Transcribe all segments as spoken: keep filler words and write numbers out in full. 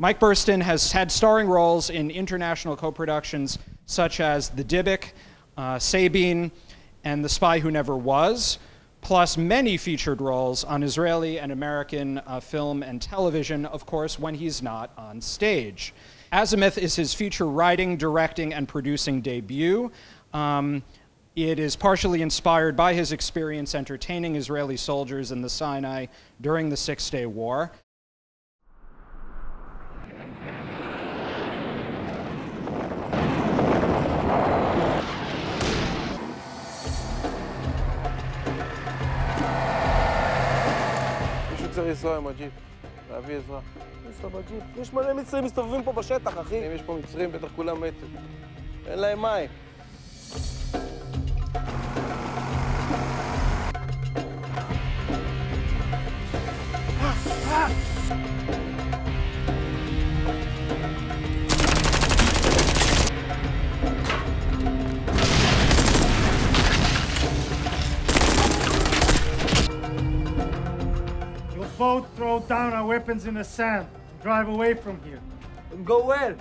Mike Burstyn has had starring roles in international co-productions such as The Dybbuk, uh, Sabine, and The Spy Who Never Was, plus many featured roles on Israeli and American uh, film and television, of course, when he's not on stage. Azimuth is his feature writing, directing, and producing debut. Um, it is partially inspired by his experience entertaining Israeli soldiers in the Sinai during the Six-Day War. צריך עזרה עם הג'יפ, להביא עזרה. יש לך בג'יפ. יש מלא מצרים מסתובבים פה בשטח, אחי. אם יש פה מצרים, בטח כולם מתו. אין להם מים. Both throw down our weapons in the sand and drive away from here. And go where?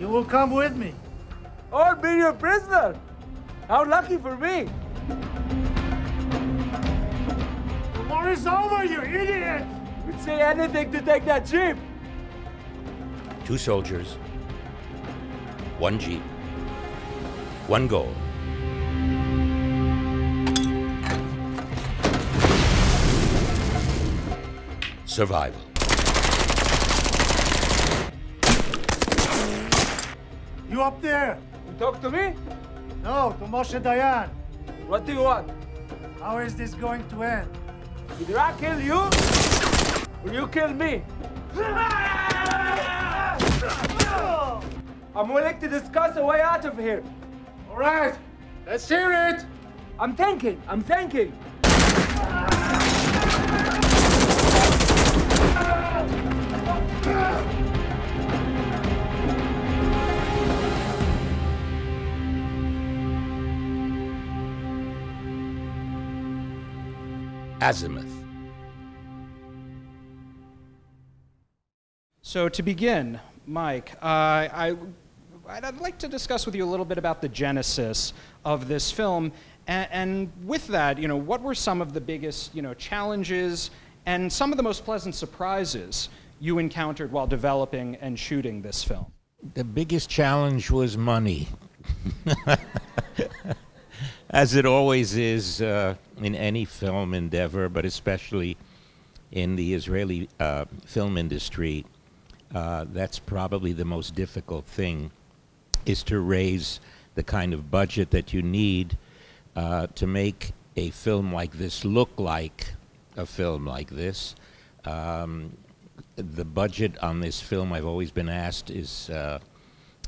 You will come with me. Or be your prisoner. How lucky for me. The war is over, you idiot! We'd say anything to take that jeep. Two soldiers, one jeep. One goal. Survival. You up there? You talk to me? No, to Moshe Dayan. What do you want? How is this going to end? Either I kill you, or you kill me. I'm willing to discuss a way out of here. All right, let's hear it. I'm thinking, I'm thinking. Azimuth. So to begin, Mike, uh, I. I'd like to discuss with you a little bit about the genesis of this film, and, and with that, you know, what were some of the biggest, you know, challenges and some of the most pleasant surprises you encountered while developing and shooting this film? The biggest challenge was money, as it always is uh, in any film endeavor, but especially in the Israeli uh, film industry. Uh, that's probably the most difficult thing, is to raise the kind of budget that you need uh, to make a film like this look like a film like this. Um, the budget on this film, I've always been asked, is, uh,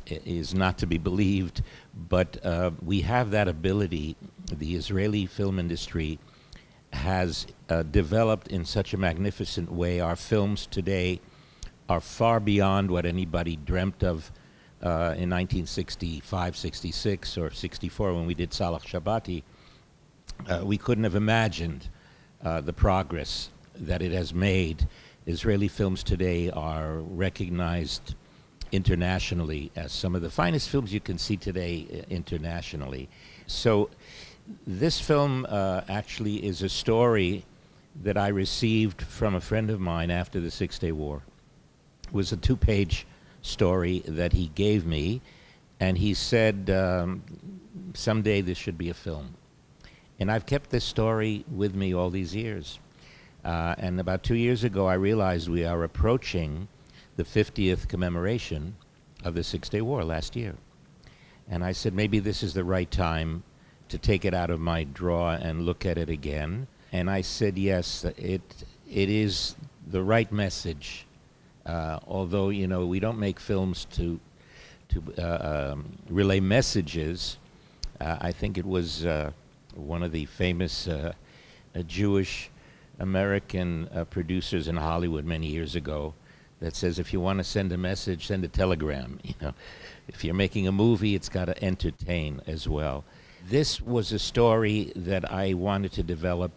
is not to be believed, but uh, we have that ability. The Israeli film industry has uh, developed in such a magnificent way. Our films today are far beyond what anybody dreamt of Uh, in nineteen sixty-five, sixty-six, or sixty-four, when we did Sallah Shabati, uh, we couldn't have imagined uh, the progress that it has made. Israeli films today are recognized internationally as some of the finest films you can see today internationally. So this film uh, actually is a story that I received from a friend of mine after the Six-Day War. It was a two-page story that he gave me, and he said, um, someday this should be a film. And I've kept this story with me all these years. Uh, and about two years ago, I realized we are approaching the fiftieth commemoration of the Six-Day War last year. And I said, maybe this is the right time to take it out of my drawer and look at it again. And I said, yes, it, it is the right message. Uh, although, you know, we don't make films to, to uh, um, relay messages, uh, I think it was uh, one of the famous uh, uh, Jewish-American uh, producers in Hollywood many years ago that says, if you want to send a message, send a telegram. You know, if you're making a movie, it's got to entertain as well. this was a story that I wanted to develop,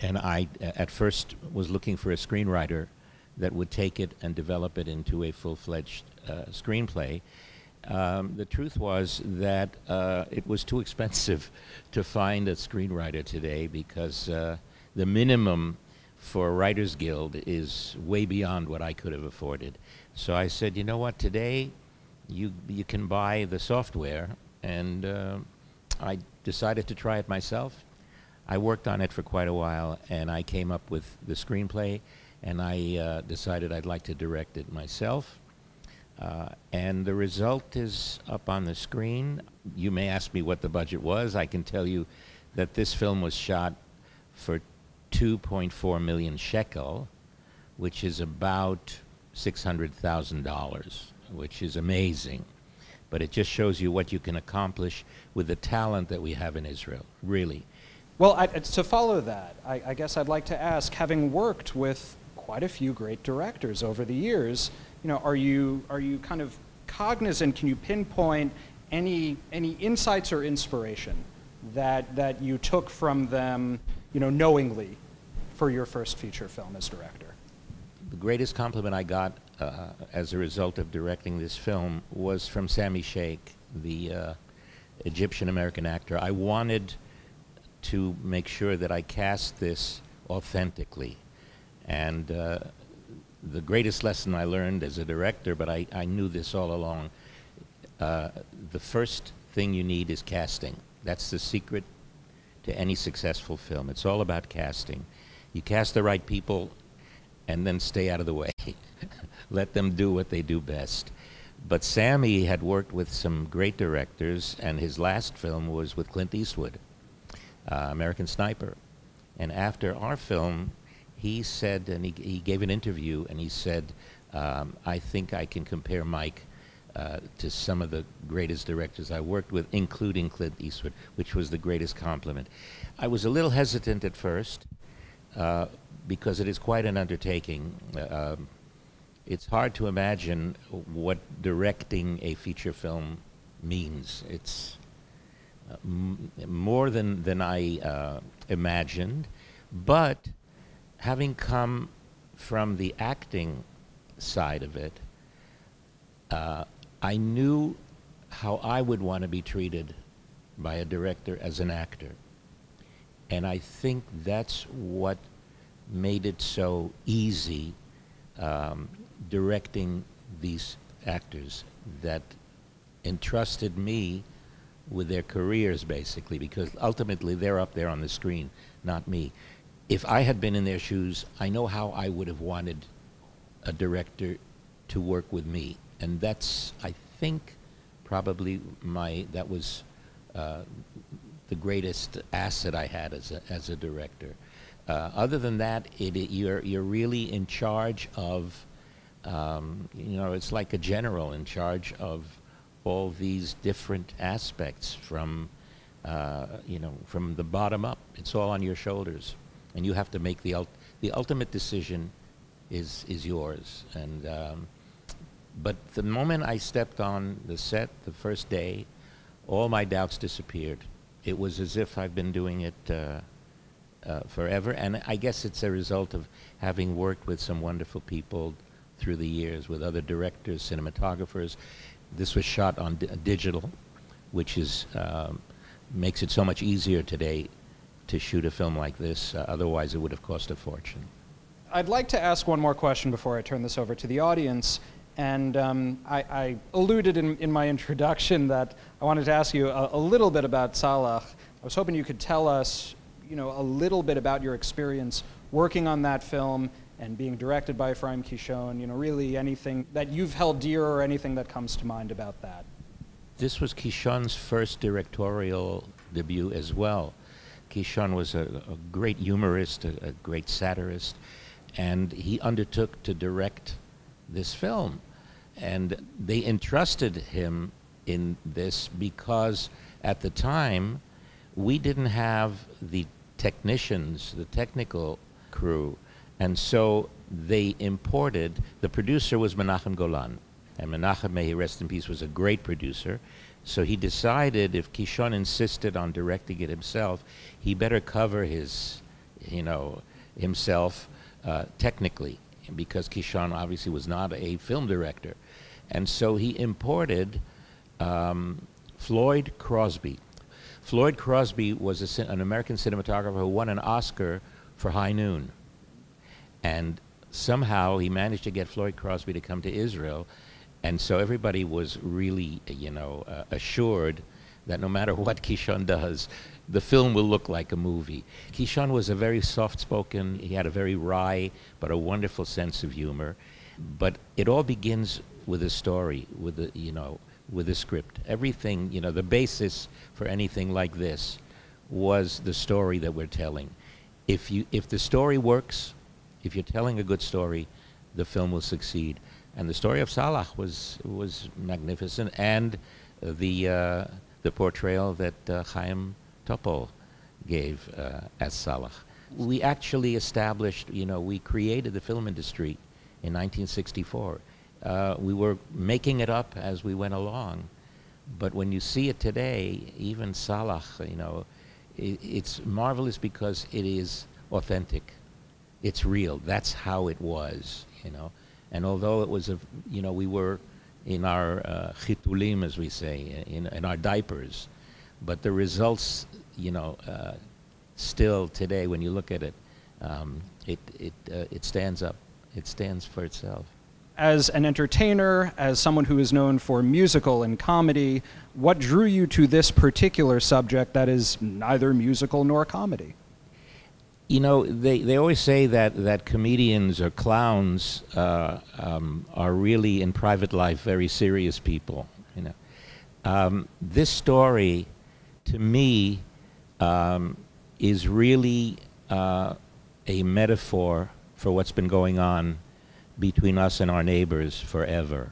and I at first was looking for a screenwriter that would take it and develop it into a full-fledged uh, screenplay. Um, the truth was that uh, it was too expensive to find a screenwriter today, because uh, the minimum for a writer's guild is way beyond what I could have afforded. So I said, you know what, today you, you can buy the software, and uh, I decided to try it myself. I worked on it for quite a while, and I came up with the screenplay, and I uh, decided I'd like to direct it myself. Uh, and the result is up on the screen. You may ask me what the budget was. I can tell you that this film was shot for two point four million shekel, which is about six hundred thousand dollars, which is amazing. But it just shows you what you can accomplish with the talent that we have in Israel, really. Well, I, to follow that, I, I guess I'd like to ask, having worked with quite a few great directors over the years, you know, are you are you kind of cognizant? Can you pinpoint any any insights or inspiration that that you took from them, you know, knowingly, for your first feature film as director? The greatest compliment I got uh, as a result of directing this film was from Sami Sheikh, the uh, Egyptian-American actor. I wanted to make sure that I cast this authentically, and uh, the greatest lesson I learned as a director, but I, I knew this all along, uh, the first thing you need is casting. That's the secret to any successful film. It's all about casting. You cast the right people and then stay out of the way. Let them do what they do best. But Sami had worked with some great directors, and his last film was with Clint Eastwood, uh, American Sniper. And after our film, he said, and he, he gave an interview, and he said, um, I think I can compare Mike uh, to some of the greatest directors I worked with, including Clint Eastwood, which was the greatest compliment. I was a little hesitant at first, uh, because it is quite an undertaking. Uh, it's hard to imagine what directing a feature film means. It's uh, m more than, than I uh, imagined, but having come from the acting side of it, uh, I knew how I would want to be treated by a director as an actor. And I think that's what made it so easy, um, directing these actors that entrusted me with their careers, basically, because ultimately they're up there on the screen, not me. If I had been in their shoes, I know how I would have wanted a director to work with me. And that's, I think, probably my, that was uh, the greatest asset I had as a, as a director. Uh, other than that, it, it, you're, you're really in charge of, um, you know, it's like a general in charge of all these different aspects from, uh, you know, from the bottom up. It's all on your shoulders. And you have to make the ult the ultimate decision is is yours. And um, but the moment I stepped on the set the first day, all my doubts disappeared. It was as if I've been doing it uh, uh, forever. And I guess it's a result of having worked with some wonderful people through the years, with other directors, cinematographers. This was shot on di digital, which is um, makes it so much easier today to shoot a film like this. Uh, otherwise it would have cost a fortune. I'd like to ask one more question before I turn this over to the audience, and um, I, I alluded in, in my introduction that I wanted to ask you a, a little bit about Sallah. I was hoping you could tell us, you know, a little bit about your experience working on that film and being directed by Ephraim Kishon, you know, really anything that you've held dear or anything that comes to mind about that. This was Kishon's first directorial debut as well. Kishon was a, a great humorist, a, a great satirist, and he undertook to direct this film. And they entrusted him in this because at the time, we didn't have the technicians, the technical crew, and so they imported, the producer was Menachem Golan, and Menachem, may he rest in peace, was a great producer, So he decided if Kishon insisted on directing it himself, he better cover his, you know, himself uh, technically, because Kishon obviously was not a film director. And so he imported um, Floyd Crosby. Floyd Crosby was a, an American cinematographer who won an Oscar for High Noon. And somehow he managed to get Floyd Crosby to come to Israel. And so everybody was really, you know, uh, assured that no matter what Kishon does, the film will look like a movie. Kishon was a very soft-spoken, he had a very wry, but a wonderful sense of humor. But it all begins with a story, with a, you know, with a script. Everything, you know, the basis for anything like this was the story that we're telling. If you, if the story works, if you're telling a good story, the film will succeed. And the story of Salah was was magnificent, and the uh, the portrayal that uh, Chaim Topol gave uh, as Salah. We actually established, you know, we created the film industry in nineteen sixty-four. Uh, we were making it up as we went along, but when you see it today, even Salah, you know, it, it's marvelous because it is authentic, it's real. That's how it was, you know. And although it was, a, you know, we were in our uh, chitulim, as we say, in, in our diapers, but the results, you know, uh, still today, when you look at it, um, it, it, uh, it stands up. It stands for itself. As an entertainer, as someone who is known for musical and comedy, what drew you to this particular subject that is neither musical nor comedy? You know, they, they always say that, that comedians or clowns uh, um, are really, in private life, very serious people, you know. Um, this story, to me, um, is really uh, a metaphor for what's been going on between us and our neighbors forever.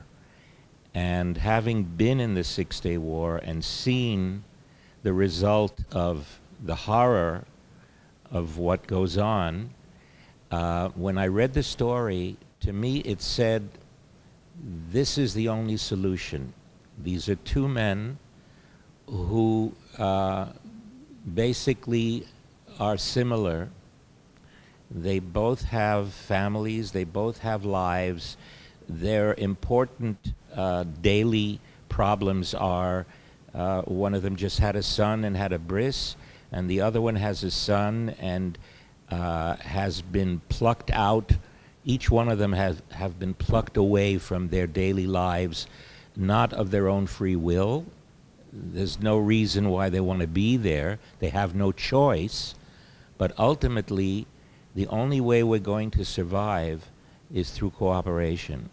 And having been in the Six-Day War and seen the result of the horror of what goes on, uh, when I read the story, to me it said, this is the only solution. These are two men who uh, basically are similar. They both have families, they both have lives. Their important uh, daily problems are, uh, one of them just had a son and had a bris, and the other one has a son and uh, has been plucked out. Each one of them have, have been plucked away from their daily lives, not of their own free will. There's no reason why they want to be there. They have no choice. But ultimately, the only way we're going to survive is through cooperation.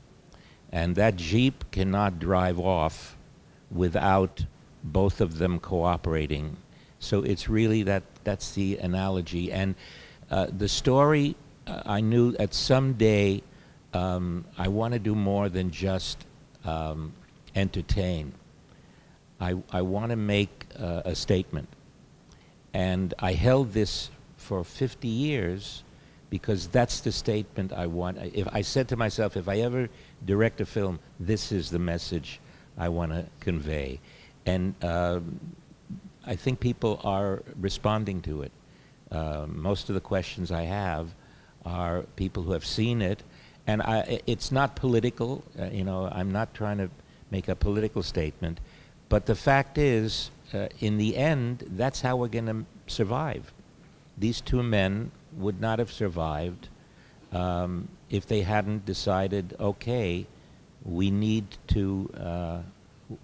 And that Jeep cannot drive off without both of them cooperating. So it's really that, that's the analogy. And uh, the story, uh, I knew at some day um, I want to do more than just um, entertain. I, I want to make uh, a statement. And I held this for fifty years because that's the statement I want. If I said to myself, if I ever direct a film, this is the message I want to convey. And uh, I think people are responding to it. Uh, most of the questions I have are people who have seen it, and I, it's not political. Uh, you know, I'm not trying to make a political statement, but the fact is, uh, in the end, that's how we're going to survive. These two men would not have survived um, if they hadn't decided, okay, we need to uh,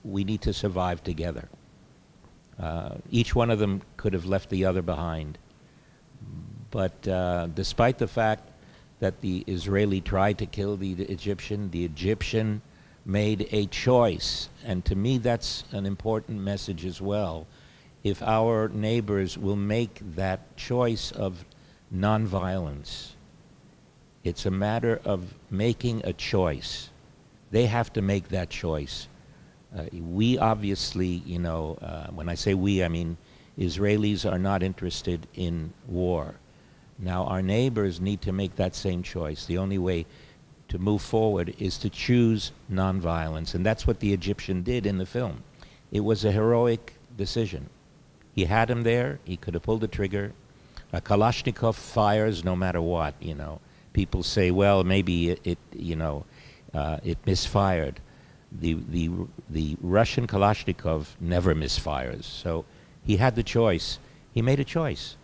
we need to survive together. Uh, each one of them could have left the other behind. But uh, despite the fact that the Israeli tried to kill the, the Egyptian, the Egyptian made a choice. And to me, that's an important message as well. If our neighbors will make that choice of nonviolence, it's a matter of making a choice. They have to make that choice. Uh, we obviously, you know, uh, when I say we, I mean Israelis are not interested in war. Now, our neighbors need to make that same choice. The only way to move forward is to choose nonviolence, and that's what the Egyptian did in the film. It was a heroic decision. He had him there. He could have pulled the trigger. A Kalashnikov fires no matter what, you know. People say, well, maybe it, it you know, uh, it misfired. The, the, the Russian Kalashnikov never misfires. So he had the choice. He made a choice.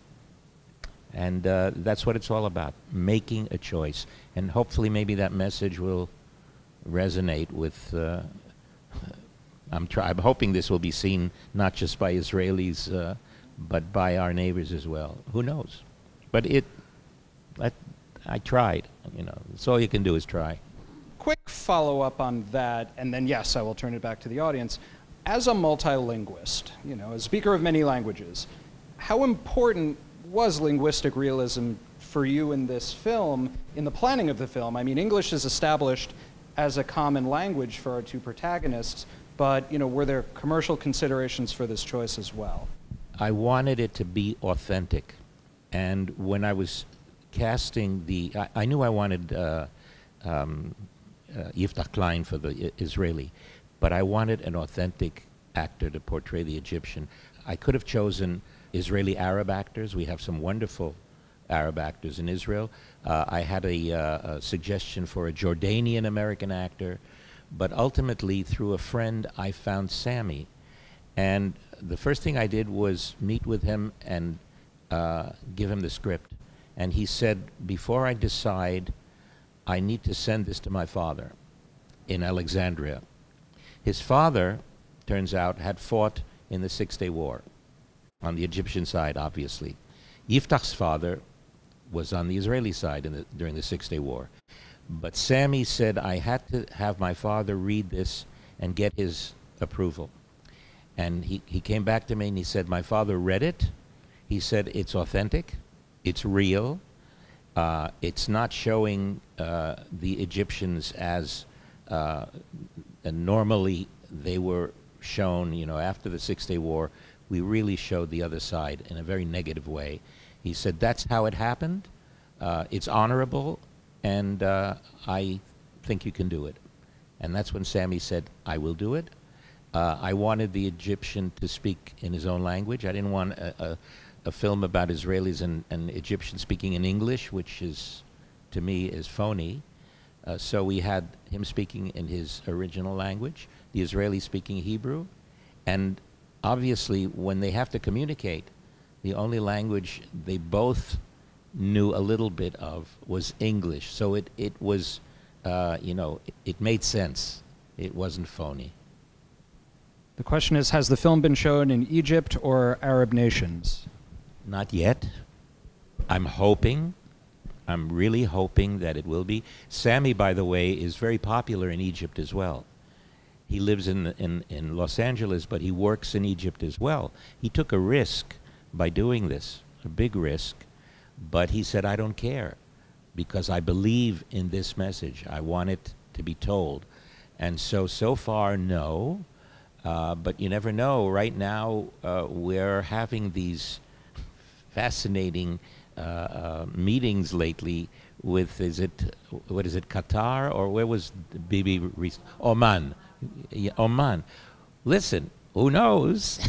And uh, that's what it's all about, making a choice. And hopefully maybe that message will resonate with... Uh, I'm, try I'm hoping this will be seen not just by Israelis, uh, but by our neighbors as well. Who knows? But it... I, I tried, you know. That's all you can do is try. Quick follow-up on that, and then, yes, I will turn it back to the audience. As a multilinguist, you know, a speaker of many languages, how important was linguistic realism for you in this film, in the planning of the film? I mean, English is established as a common language for our two protagonists, but, you know, were there commercial considerations for this choice as well? I wanted it to be authentic. And when I was casting the... I, I knew I wanted uh, um, uh, Yiftach Klein for the Israeli, but I wanted an authentic actor to portray the Egyptian. I could have chosen Israeli Arab actors. We have some wonderful Arab actors in Israel. Uh, I had a, uh, a suggestion for a Jordanian American actor, but ultimately through a friend I found Sami. And the first thing I did was meet with him and uh, give him the script. And he said, before I decide, I need to send this to my father in Alexandria. His father, turns out, had fought in the Six-Day War. On the Egyptian side, obviously. Yiftach's father was on the Israeli side in the, during the Six-Day War. But Sami said, I had to have my father read this and get his approval. And he, he came back to me and he said, my father read it. He said, it's authentic, it's real, uh, it's not showing uh, the Egyptians as uh, normally they were shown, you know, after the Six-Day War. We really showed the other side in a very negative way. He said, that's how it happened. Uh, it's honorable, and uh, I think you can do it. And that's when Sami said, I will do it. Uh, I wanted the Egyptian to speak in his own language. I didn't want a, a, a film about Israelis and, and Egyptians speaking in English, which is, to me, is phony. Uh, so we had him speaking in his original language, the Israelis speaking Hebrew, and obviously, when they have to communicate, the only language they both knew a little bit of was English. So it, it was, uh, you know, it, it made sense. It wasn't phony. The question is, has the film been shown in Egypt or Arab nations? Not yet. I'm hoping. I'm really hoping that it will be. Sami, by the way, is very popular in Egypt as well. He lives in, in, in Los Angeles, but he works in Egypt as well. He took a risk by doing this, a big risk, but he said, I don't care, because I believe in this message. I want it to be told. And so, so far, no, uh, but you never know. Right now, uh, we're having these fascinating uh, uh, meetings lately with, is it, what is it, Qatar, or where was Bibi recently? Oman. Oman. Listen, who knows?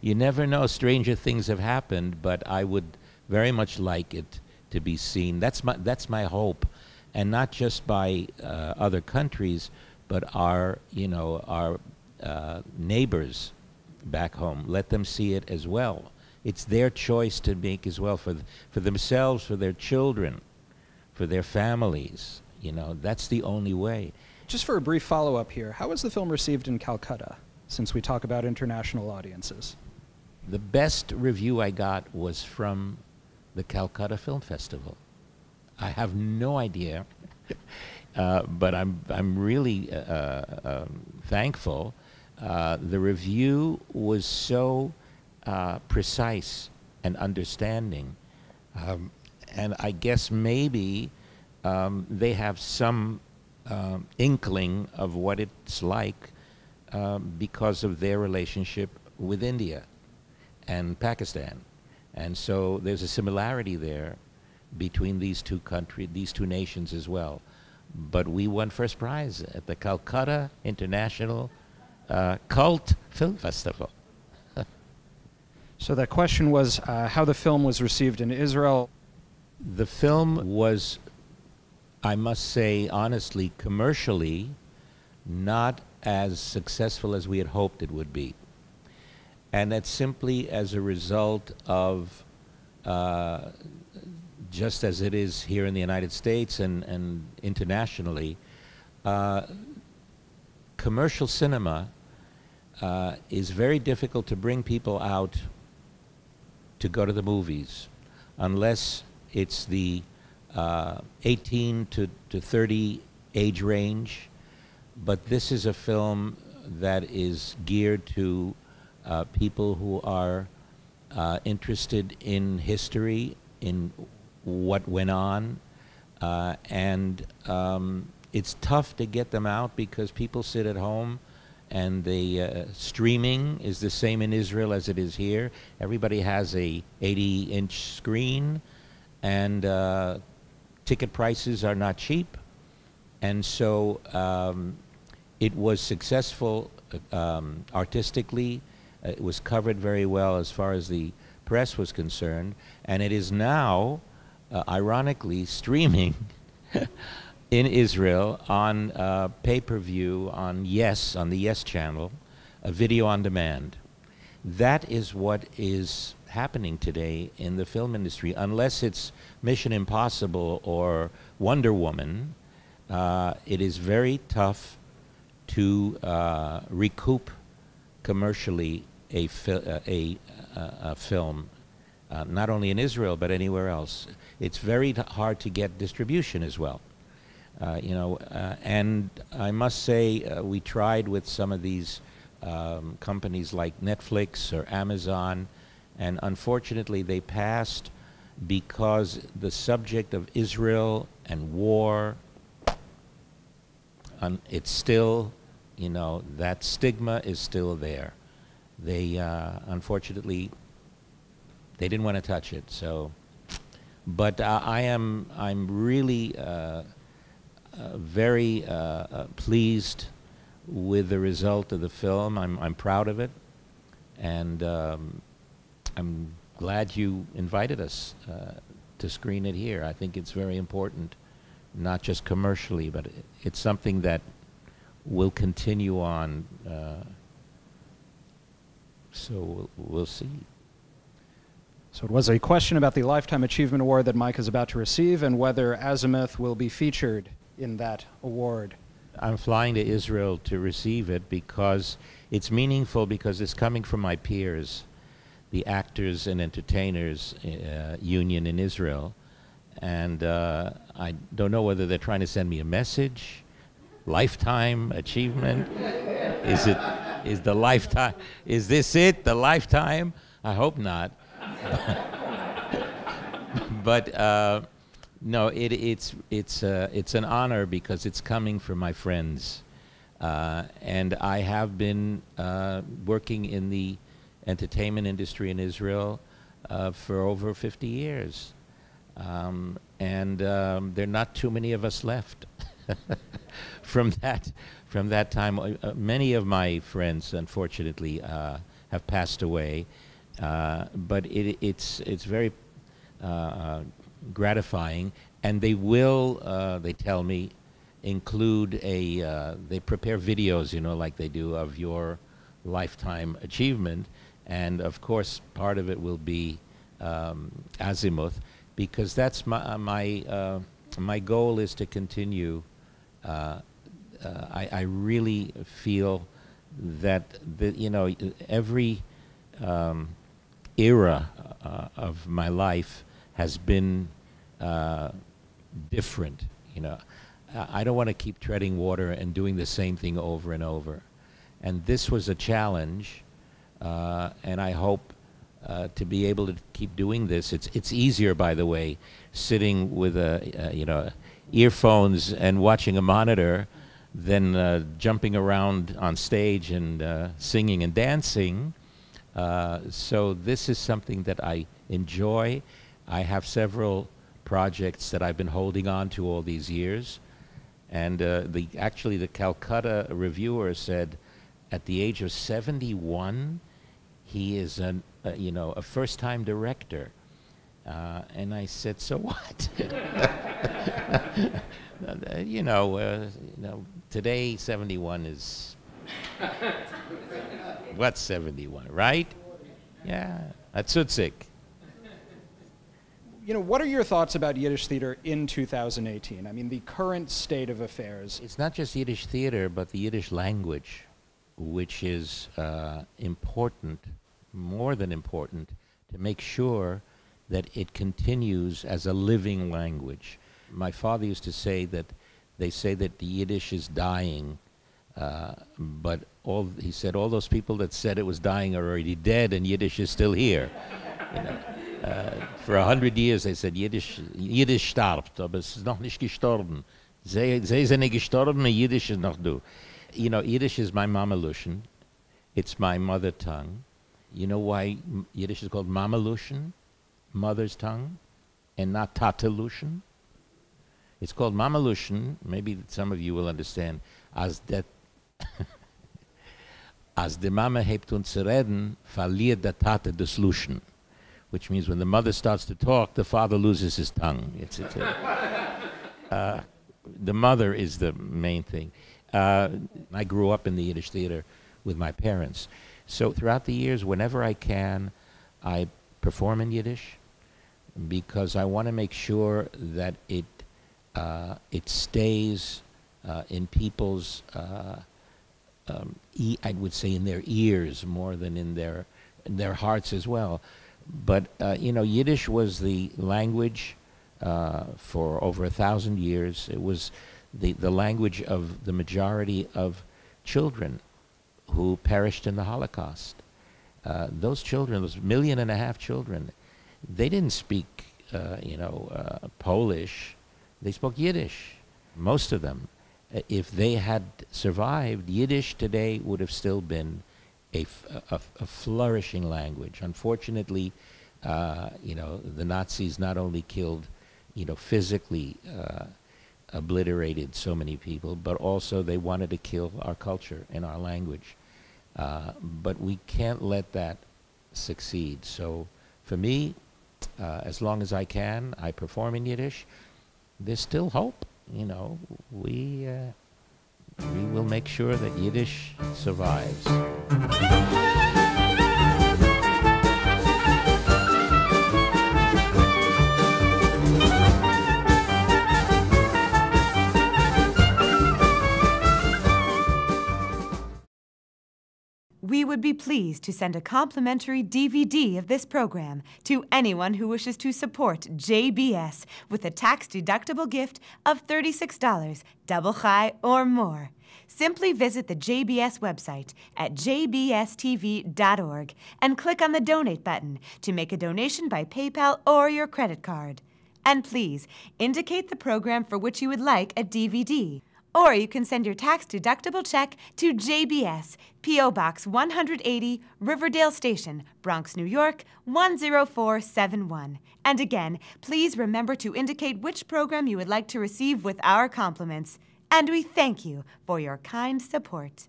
You never know. Stranger things have happened, but I would very much like it to be seen. That's my, that's my hope, and not just by uh, other countries, but our, you know, our uh, neighbors back home. Let them see it as well. It's their choice to make as well for, th for themselves, for their children, for their families. You know, that's the only way. Just for a brief follow-up here, how was the film received in Calcutta, since we talk about international audiences? The best review I got was from the Calcutta Film Festival. I have no idea, uh, but I'm, I'm really uh, uh, thankful. Uh, the review was so uh, precise and understanding, um, and I guess maybe um, they have some Um, inkling of what it's like um, because of their relationship with India and Pakistan. And so there's a similarity there between these two countries, these two nations as well. But we won first prize at the Calcutta International uh, Cult Film Festival. So that question was uh, how the film was received in Israel. The film was, I must say honestly, commercially, not as successful as we had hoped it would be. And that's simply as a result of, uh, just as it is here in the United States and, and internationally, uh, commercial cinema uh, is very difficult to bring people out to go to the movies, unless it's the uh, eighteen to thirty age range. But this is a film that is geared to uh, people who are uh, interested in history, in what went on, uh, and um, it's tough to get them out because people sit at home, and the uh, streaming is the same in Israel as it is here. Everybody has a eighty inch screen, and uh, ticket prices are not cheap. And so um, it was successful um, artistically. It was covered very well as far as the press was concerned. And it is now, uh, ironically, streaming in Israel on uh, pay-per-view, on Yes, on the Yes Channel, a video on demand. That is what is happening today in the film industry, unless it's Mission Impossible or Wonder Woman. Uh, it is very tough to uh, recoup commercially a, fil uh, a, uh, a film, uh, not only in Israel but anywhere else. It's very hard to get distribution as well. Uh, you know, uh, and I must say uh, we tried with some of these um, companies like Netflix or Amazon, and unfortunately they passed because the subject of Israel and war, Um, it's still, you know, that stigma is still there. They, uh, unfortunately, they didn't want to touch it. So, but uh, I am, I'm really uh, uh, very uh, uh, pleased with the result of the film. I'm, I'm proud of it, and um, I'm glad you invited us uh, to screen it here. I think it's very important. Not just commercially, but it's something that will continue on. Uh, so we'll, we'll see. So it was a question about the Lifetime Achievement Award that Mike is about to receive and whether Azimuth will be featured in that award. I'm flying to Israel to receive it because it's meaningful, because it's coming from my peers, the Actors and Entertainers uh, Union in Israel. And uh, I don't know whether they're trying to send me a message. Lifetime achievement. Is it, is the lifetime, is this it, the lifetime? I hope not. But uh, no, it, it's, it's, uh, it's an honor because it's coming from my friends. Uh, and I have been uh, working in the entertainment industry in Israel uh, for over fifty years. Um, and um, there are not too many of us left from that from that time. Uh, many of my friends, unfortunately, uh, have passed away. Uh, but it, it's it's very uh, gratifying, and they will. Uh, they tell me include a. Uh, they prepare videos, you know, like they do of your lifetime achievement, and of course, part of it will be um, Azimuth. Because that's my uh, my uh, my goal is to continue. Uh, uh, I, I really feel that the, you know, every um, era uh, of my life has been uh, different. You know, I don't want to keep treading water and doing the same thing over and over. And this was a challenge, uh, and I hope. Uh, to be able to keep doing this, it's it's easier, by the way, sitting with a uh, you know, earphones and watching a monitor, than uh, jumping around on stage and uh, singing and dancing. Uh, so this is something that I enjoy. I have several projects that I've been holding on to all these years, and uh, the actually the Calcutta reviewer said, at the age of seventy-one, he is an, uh, you know, a first-time director. Uh, and I said, so what? you, know, uh, you know, today seventy-one is, what's seventy-one, right? Yeah, a tzutzik. You know, what are your thoughts about Yiddish theater in two thousand eighteen? I mean, the current state of affairs. It's not just Yiddish theater, but the Yiddish language, which is uh, important, more than important, to make sure that it continues as a living language. My father used to say that they say that the Yiddish is dying, uh, but all he said all those people that said it was dying are already dead, and Yiddish is still here. You know, uh, for a hundred years they said Yiddish Yiddish starbt, aber es ist noch nicht gestorben. Sie sind nicht gestorben, Yiddish ist noch du. You know, Yiddish is my Mamelusian. It's my mother tongue. You know why Yiddish is called Mamelusian? Mother's tongue, and not Tatalusian. It's called Mamelusian, maybe some of you will understand, as that as the Mama hebt uns reden, verliert der Tate des Luschen, which means when the mother starts to talk, the father loses his tongue. It's, it's a, uh, the mother is the main thing. Uh, I grew up in the Yiddish theater with my parents. So throughout the years, whenever I can, I perform in Yiddish, because I want to make sure that it uh, it stays uh, in people's, uh, um, e I would say, in their ears more than in their in their hearts as well. But uh, you know, Yiddish was the language uh, for over a thousand years. It was the the language of the majority of children who perished in the Holocaust. Uh, those children, those million and a half children, they didn't speak, uh, you know, uh, Polish. They spoke Yiddish, most of them. Uh, if they had survived, Yiddish today would have still been a, f a, f a flourishing language. Unfortunately, uh, you know, the Nazis not only killed, you know, physically uh, obliterated so many people, but also they wanted to kill our culture and our language. Uh, but we can't let that succeed. So for me, uh, as long as I can, I perform in Yiddish. There's still hope, you know. We, uh, we will make sure that Yiddish survives. We would be pleased to send a complimentary D V D of this program to anyone who wishes to support J B S with a tax-deductible gift of thirty-six dollars, double chai, or more. Simply visit the J B S website at J B S T V dot org and click on the Donate button to make a donation by PayPal or your credit card. And please, indicate the program for which you would like a D V D. Or you can send your tax-deductible check to J B S, P O Box one eighty, Riverdale Station, Bronx, New York, one zero four seven one. And again, please remember to indicate which program you would like to receive with our compliments. And we thank you for your kind support.